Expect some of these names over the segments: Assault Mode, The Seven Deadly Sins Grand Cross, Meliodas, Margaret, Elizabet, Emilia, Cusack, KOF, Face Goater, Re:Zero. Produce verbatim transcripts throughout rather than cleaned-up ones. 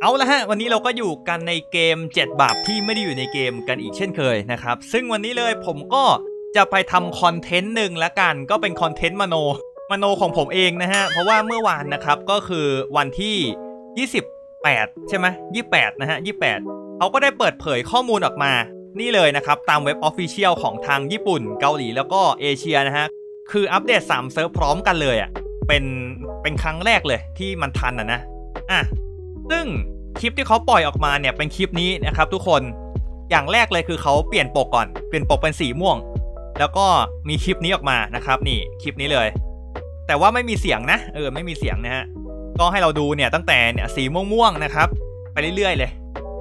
เอาละฮะวันนี้เราก็อยู่กันในเกมเจ็ดบาปที่ไม่ได้อยู่ในเกมกันอีกเช่นเคยนะครับซึ่งวันนี้เลยผมก็จะไปทำคอนเทนต์หนึ่งละกันก็เป็นคอนเทนต์มโนมโนของผมเองนะฮะเพราะว่าเมื่อวานนะครับก็คือวันที่ยี่สิบแปดใช่ไหมยี่สิบแปดนะฮะยี่สิบแปดเขาก็ได้เปิดเผยข้อมูลออกมานี่เลยนะครับตามเว็บ Official ของทางญี่ปุ่นเกาหลีแล้วก็เอเชียนะฮะคืออัปเดตสามเซิร์ฟพร้อมกันเลยอ่ะเป็นเป็นครั้งแรกเลยที่มันทันอ่ะนะอ่ะซึ่งคลิปที่เขาปล่อยออกมาเนี่ยเป็นคลิปนี้นะครับทุกคนอย่างแรกเลยคือเขาเปลี่ยนปกก่อนเปลี่ยนปกเป็นสีม่วงแล้วก็มีคลิปนี้ออกมานะครับนี่คลิปนี้เลยแต่ว่าไม่มีเสียงนะเออไม่มีเสียงนะฮะก็ให้เราดูเนี่ยตั้งแต่เนี่ยสีม่วงๆนะครับไปเรื่อยๆเลย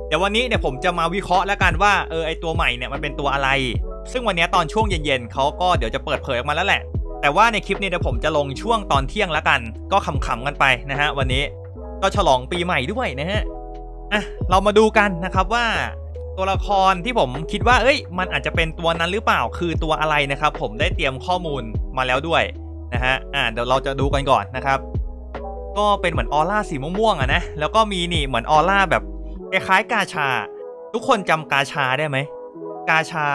เดี๋ยววันนี้เนี่ยผมจะมาวิเคราะห์แล้วกันว่าเออไอตัวใหม่เนี่ยมันเป็นตัวอะไรซึ่งวันนี้ตอนช่วงเย็นๆเขาก็เดี๋ยวจะเปิดเผยออกมาแล้วแหละแต่ว่าในคลิปนี้เดี๋ยวผมจะลงช่วงตอนเที่ยงแล้วกันก็ขำๆกันไปนะฮะวันนี้ก็ฉลองปีใหม่ด้วยนะฮะอ่ะเรามาดูกันนะครับว่าตัวละครที่ผมคิดว่าเอ้ยมันอาจจะเป็นตัวนั้นหรือเปล่าคือตัวอะไรนะครับผมได้เตรียมข้อมูลมาแล้วด้วยนะฮะอ่ะเดี๋ยวเราจะดูกันก่อนนะครับก็เป็นเหมือนออร่าสีม่วงๆอ่ะนะแล้วก็มีนี่เหมือนออร่าแบบคล้ายๆกาชาทุกคนจำกาชาได้ไหมกาชา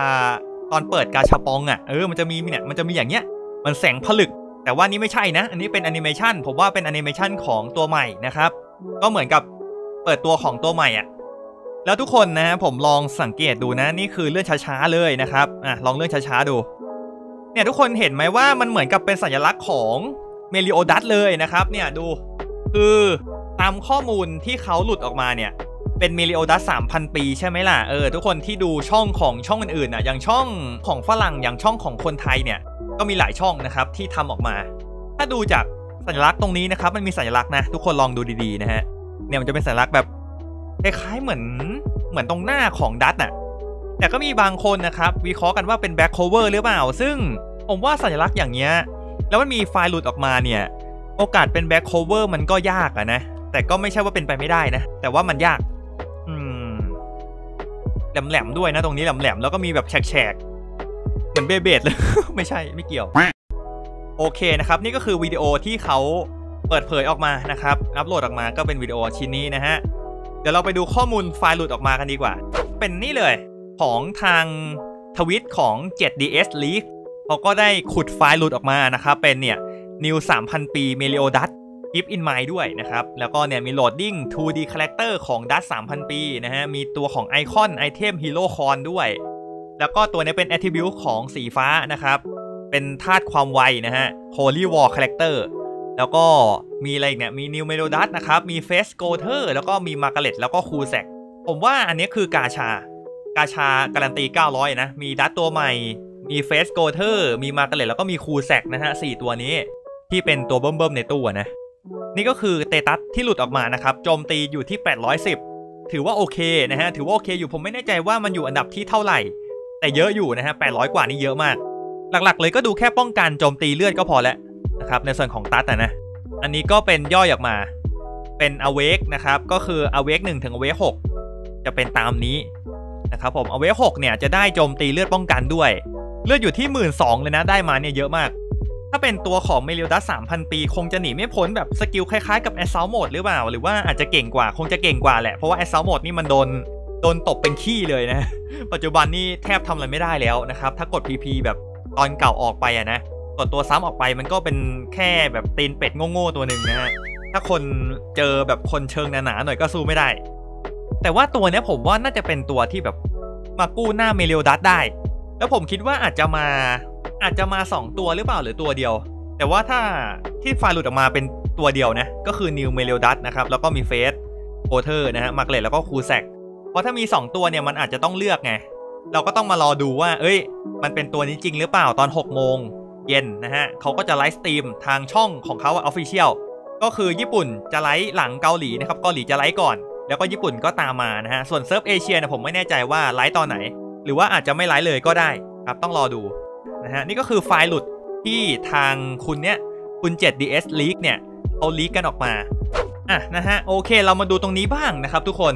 ตอนเปิดกาชาปองอ่ะเออมันจะมีเนี่ยมันจะมีอย่างเงี้ยมันแสงผลึกแต่ว่านี้ไม่ใช่นะอันนี้เป็นแอนิเมชันผมว่าเป็นแอนิเมชันของตัวใหม่นะครับก็เหมือนกับเปิดตัวของตัวใหม่อ่ะแล้วทุกคนนะผมลองสังเกตดูนะนี่คือเลื่อนช้าๆเลยนะครับอ่ะลองเลื่อนช้าๆดูเนี่ยทุกคนเห็นไหมว่ามันเหมือนกับเป็นสัญลักษณ์ของเมลิโอดัสเลยนะครับเนี่ยดูคือตามข้อมูลที่เขาหลุดออกมาเนี่ยเป็นเมลิโอดัส สามพัน ปีใช่ไหมล่ะเออทุกคนที่ดูช่องของช่องอื่นๆอ่ะอย่างช่องของฝรั่งอย่างช่องของคนไทยเนี่ยก็มีหลายช่องนะครับที่ทำออกมาถ้าดูจากสัญลักษณ์ตรงนี้นะครับมันมีสัญลักษณ์นะทุกคนลองดูดีๆนะฮะเนี่ยมันจะเป็นสัญลักษณ์แบบคล้ายๆเหมือนเหมือนตรงหน้าของดัตน่ะแต่ก็มีบางคนนะครับวิเคราะห์กันว่าเป็นแบ็คโคเวอร์หรือเปล่าซึ่งผมว่าสัญลักษณ์อย่างเงี้ยแล้วมันมีไฟล์หลุดออกมาเนี่ยโอกาสเป็นแบ็คโคเวอร์มันก็ยากอะนะแต่ก็ไม่ใช่ว่าเป็นไปไม่ได้นะแต่ว่ามันยากอืมแหลมๆด้วยนะตรงนี้แหลมๆแล้วก็มีแบบแฉกๆเหมือนเบเบดเลยไม่ใช่ไม่เกี่ยวโอเคนะครับนี่ก็คือวิดีโอที่เขาเปิดเผยออกมานะครับอัปโหลดออกมาก็เป็นวิดีโอชิ้นนี้นะฮะเดี๋ยวเราไปดูข้อมูลไฟล์หลุดออกมากันดีกว่าเป็นนี่เลยของทางทวิตของ เซเว่น ดี เอส Leak เขาก็ได้ขุดไฟล์หลุดออกมานะครับเป็นเนี่ย New สามพัน ปี Meliodas Keep in Mind ด้วยนะครับแล้วก็เนี่ยมี Loading ทู ดี Character ของ ดัส สามพัน ปีนะฮะมีตัวของไอคอนไอเทม Hero Con ด้วยแล้วก็ตัวนี้เป็น Attribute ของสีฟ้านะครับเป็นธาตุความไวนะฮะ Holy War Character แล้วก็มีอะไรเนี่ยมี New Meliodas นะครับมี Face Goater แล้วก็มี Margaret แล้วก็ Cusack ผมว่าอันนี้คือกาชากาชาการันตีเก้าร้อยนะมีดัตตัวใหม่มี Face Goater มี Margaret แล้วก็มี Cusack นะฮะสี่ตัวนี้ที่เป็นตัวเบิ่มๆในตู้นะนี่ก็คือเตตัสที่หลุดออกมานะครับโจมตีอยู่ที่แปดร้อยสิบถือว่าโอเคนะฮะถือว่าโอเคอยู่ผมไม่แน่ใจว่ามันอยู่อันดับที่เท่าไหร่แต่เยอะอยู่นะฮะแปดร้อยกว่านี่เยอะมากหลักๆเลยก็ดูแค่ป้องกันโจมตีเลือดก็พอแล้วนะครับในส่วนของตัสนะนะอันนี้ก็เป็นย่อยออกมาเป็น Awake นะครับก็คือ Awake หนึ่งถึง Awake หกจะเป็นตามนี้นะครับผม Awake หกเนี่ยจะได้โจมตีเลือดป้องกันด้วยเลือดอยู่ที่ หนึ่งหมื่นสองพัน เลยนะได้มาเนี่ยเยอะมากถ้าเป็นตัวของเมลิโอดัส สามพัน ปีคงจะหนีไม่พ้นแบบสกิลคล้ายๆกับ Assault Mode หรือเปล่าหรือว่าอาจจะเก่งกว่าคงจะเก่งกว่าแหละเพราะว่า Assault Mode นี่มันโดนโดนตบเป็นขี้เลยนะปัจจุบันนี่แทบทำอะไรไม่ได้แล้วนะครับถ้ากด พี พี แบบตอนเก่าออกไปอะนะกดตัวซ้ำออกไปมันก็เป็นแค่แบบตีนเป็ดโง่ๆตัวหนึ่งนะฮะถ้าคนเจอแบบคนเชิงหนาๆหน่อยก็สู้ไม่ได้แต่ว่าตัวเนี้ยผมว่าน่าจะเป็นตัวที่แบบมากู้หน้าเมลิโอดัสได้แล้วผมคิดว่าอาจจะมาอาจจะมาสองตัวหรือเปล่าหรือตัวเดียวแต่ว่าถ้าที่ไฟล์หลุดออกมาเป็นตัวเดียวนะก็คือ New Meliodas นะครับแล้วก็มี Face Goater นะฮะ Margaret แล้วก็ Cusack เพราะถ้ามีสองตัวเนี่ยมันอาจจะต้องเลือกไงเราก็ต้องมารอดูว่าเอ้ยมันเป็นตัวนี้จริงหรือเปล่าตอนหกโมงเย็นนะฮะเขาก็จะไลฟ์สตรีมทางช่องของเขา Official ก็คือญี่ปุ่นจะไลฟ์หลังเกาหลีนะครับเกาหลีจะไลฟ์ก่อนแล้วก็ญี่ปุ่นก็ตามมานะฮะส่วนเซิร์ฟเอเชียนะผมไม่แน่ใจว่าไลฟ์ตอนไหนหรือว่าอาจจะไม่ไลฟ์เลยก็ได้ครับต้องรอดูนะฮะนี่ก็คือไฟล์หลุดที่ทางคุณเนี้ยคุณ เซเว่น ดี เอส Leak เนี่ยเอาลีกกันออกมาอ่ะนะฮะโอเคเรามาดูตรงนี้บ้างนะครับทุกคน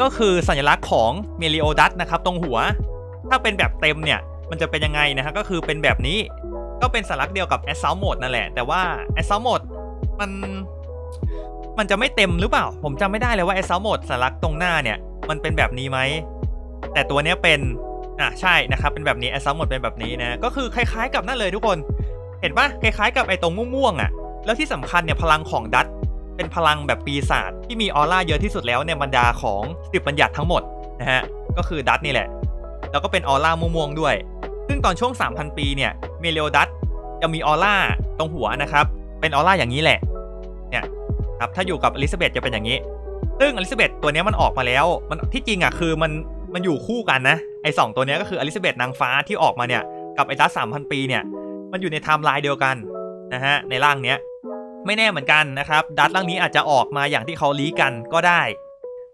ก็คือสัญลักษณ์ของเมลิโอดัสนะครับตรงหัวถ้าเป็นแบบเต็มเนี่ยมันจะเป็นยังไงนะฮะก็คือเป็นแบบนี้ก็เป็นสัญลักษณ์เดียวกับ Assault Mode นั่นแหละแต่ว่า Assault Mode มัน มันจะไม่เต็มหรือเปล่าผมจำไม่ได้เลยว่าไอ้เซาโหมดสัญลักษณ์ตรงหน้าเนี่ยมันเป็นแบบนี้ไหมแต่ตัวเนี้ยเป็นอ่ะใช่นะครับเป็นแบบนี้ไอ้เซาโหมดเป็นแบบนี้นะก็คือคล้ายๆกับนั่นเลยทุกคนเห็นปะคล้ายๆกับไอ้ตรงม่วงๆอ่ะแล้วที่สำคัญเนี่ยพลังของดัตเป็นพลังแบบปีศาจที่มีออร่าเยอะที่สุดแล้วในบรรดาของสิบบัญญัติทั้งหมดนะฮะก็คือดัตนี่แหละแล้วก็เป็นออร่าม่วงๆด้วยซึ่งตอนช่วง สามพัน ปีเนี่ยเมเลโอดัตจะมีออร่าตรงหัวนะครับเป็นออร่าอย่างนี้แหละเนี่ยครับถ้าอยู่กับอลิซาเบธจะเป็นอย่างนี้ซึ่งอลิซาเบธตัวนี้มันออกมาแล้วมันที่จริงอ่ะคือมันมันอยู่คู่กันนะไอ้สองตัวนี้ก็คืออลิซาเบธนางฟ้าที่ออกมาเนี่ยกับไอ้ดัต สามพัน ปีเนี่ยมันอยู่ในไทม์ไลน์เดียวกันนะฮะในร่างเนี้ยไม่แน่เหมือนกันนะครับดัตร่างนี้อาจจะออกมาอย่างที่เขาลี้กันก็ได้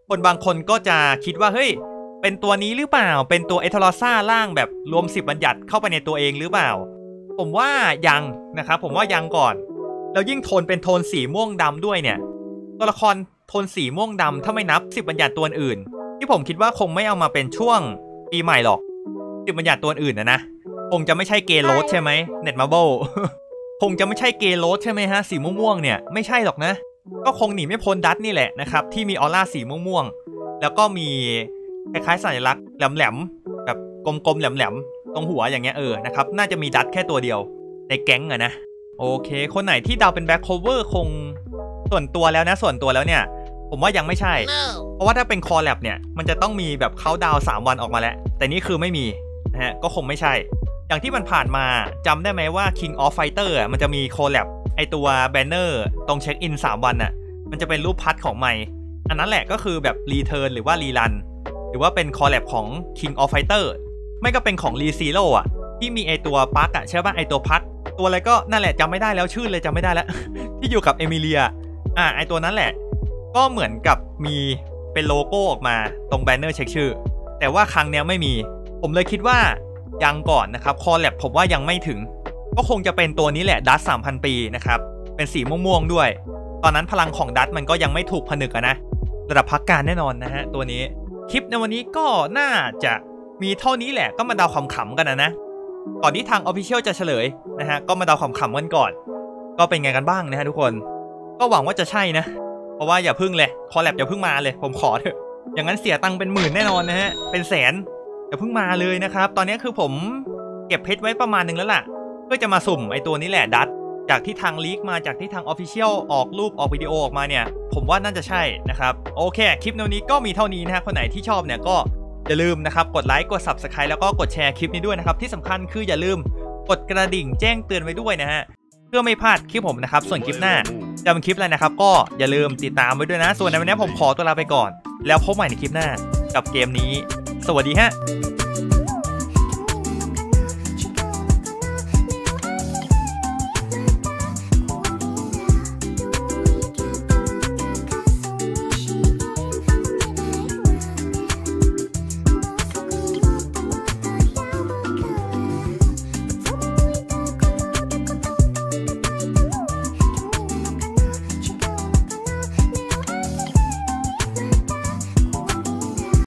คนบางคนก็จะคิดว่าเฮ้ยเป็นตัวนี้หรือเปล่าเป็นตัวเอทอลอซ่าร่างแบบรวมสิบบัญญัติเข้าไปในตัวเองหรือเปล่าผมว่ายังนะครับผมว่ายังก่อนแล้วยิ่งโทนเป็นโทนสีม่วงดำด้วยเนี่ยตัวละครโทนสีม่วงดำถ้าไม่นับสิบบัญญัติตัวอื่นที่ผมคิดว่าคงไม่เอามาเป็นช่วงปีใหม่หรอกสิบบัญญัติตัวอื่นนะนะคงจะไม่ใช่เกโรสใช่ไหมเน็ตมาร์เบิลคงจะไม่ใช่เกโรสใช่ไหมฮะสีม่วงๆเนี่ยไม่ใช่หรอกนะก็คงหนีไม่พ้นดัตนี่แหละนะครับที่มีออร่าสีม่วงๆแล้วก็มีคล้ายๆสัญลักษณ์แหลมๆแบบกลมๆแหลมๆตรงหัวอย่างเงี้ยเออนะครับน่าจะมีดัตแค่ตัวเดียวในแก๊งอะนะโอเคคนไหนที่เดาเป็นแบ็คโคเวอร์คงส่วนตัวแล้วนะส่วนตัวแล้วเนี่ยผมว่ายังไม่ใช่ no. เพราะว่าถ้าเป็นคอลแลบเนี่ยมันจะต้องมีแบบเขาดาวสามวันออกมาแล้วแต่นี่คือไม่มีนะฮะก็คงไม่ใช่อย่างที่มันผ่านมาจำได้ไหมว่า King of Fighter มันจะมีคอลแลบไอตัวแบนเนอร์ตรงเช็คอินสามวันน่ะมันจะเป็นรูปพัดของไมค์อันนั้นแหละก็คือแบบรีเทิร์นหรือว่ารีรันหรือว่าเป็นคอลแลบของ King of Fighter ไม่ก็เป็นของ Re:Zero อ่ะที่มีไอตัวพักอ่ะใช่ป่ะไอตัวพักตัวอะไรก็นั่นแหละจำไม่ได้แล้วชื่อเลยจำไม่ได้แล้ว ที่อยู่กับเอมิเลียอ่ะไอตัวนั้นแหละก็เหมือนกับมีเป็นโลโก้ออกมาตรงแบนเนอร์เช็คชื่อแต่ว่าครั้งเนี้ยไม่มีผมเลยคิดว่ายังก่อนนะครับคอลแลบผมว่ายังไม่ถึงก็คงจะเป็นตัวนี้แหละดัต สามพัน ปีนะครับเป็นสีม่วงๆด้วยตอนนั้นพลังของดัตมันก็ยังไม่ถูกผนึกนะระดับพักการแน่นอนนะฮะตัวนี้คลิปในวันนี้ก็น่าจะมีเท่านี้แหละก็มาเดาขำๆกันนะนะก่อนที่ทาง Official จะเฉลยนะฮะก็มาเดาขำๆกันก่อนก็เป็นไงกันบ้างนะฮะทุกคนก็หวังว่าจะใช่นะเพราะว่าอย่าพึ่งเลยคอลแลบอย่าพึ่งมาเลยผมขอเถอะอย่างนั้นเสียตังค์เป็นหมื่นแน่นอนนะฮะเป็นแสนอย่าเพิ่งมาเลยนะครับตอนนี้คือผมเก็บเพชรไว้ประมาณนึงแล้วล่ะเพื่อจะมาสุ่มไอตัวนี้แหละดัตจากที่ทางลีกมาจากที่ทาง Official ออกรูปออกวิดีโอออกมาเนี่ยผมว่าน่าจะใช่นะครับโอเคคลิปนี้ก็มีเท่านี้นะฮะคนไหนที่ชอบเนี่ยก็อย่าลืมนะครับกดไลค์กด Subscribe แล้วก็กดแชร์คลิปนี้ด้วยนะครับที่สำคัญคืออย่าลืมกดกระดิ่งแจ้งเตือนไว้ด้วยนะฮะเพื่อไม่พลาดคลิปผมนะครับส่วนคลิปหน้าจะเป็นคลิปอะไรนะครับก็อย่าลืมติดตามไว้ด้วยนะส่วนในวันนี้ผมขอตัวลาไปก่อนแล้วพบใหม่ในคลิปหน้ากับเกมนี้สวัสดีฮะ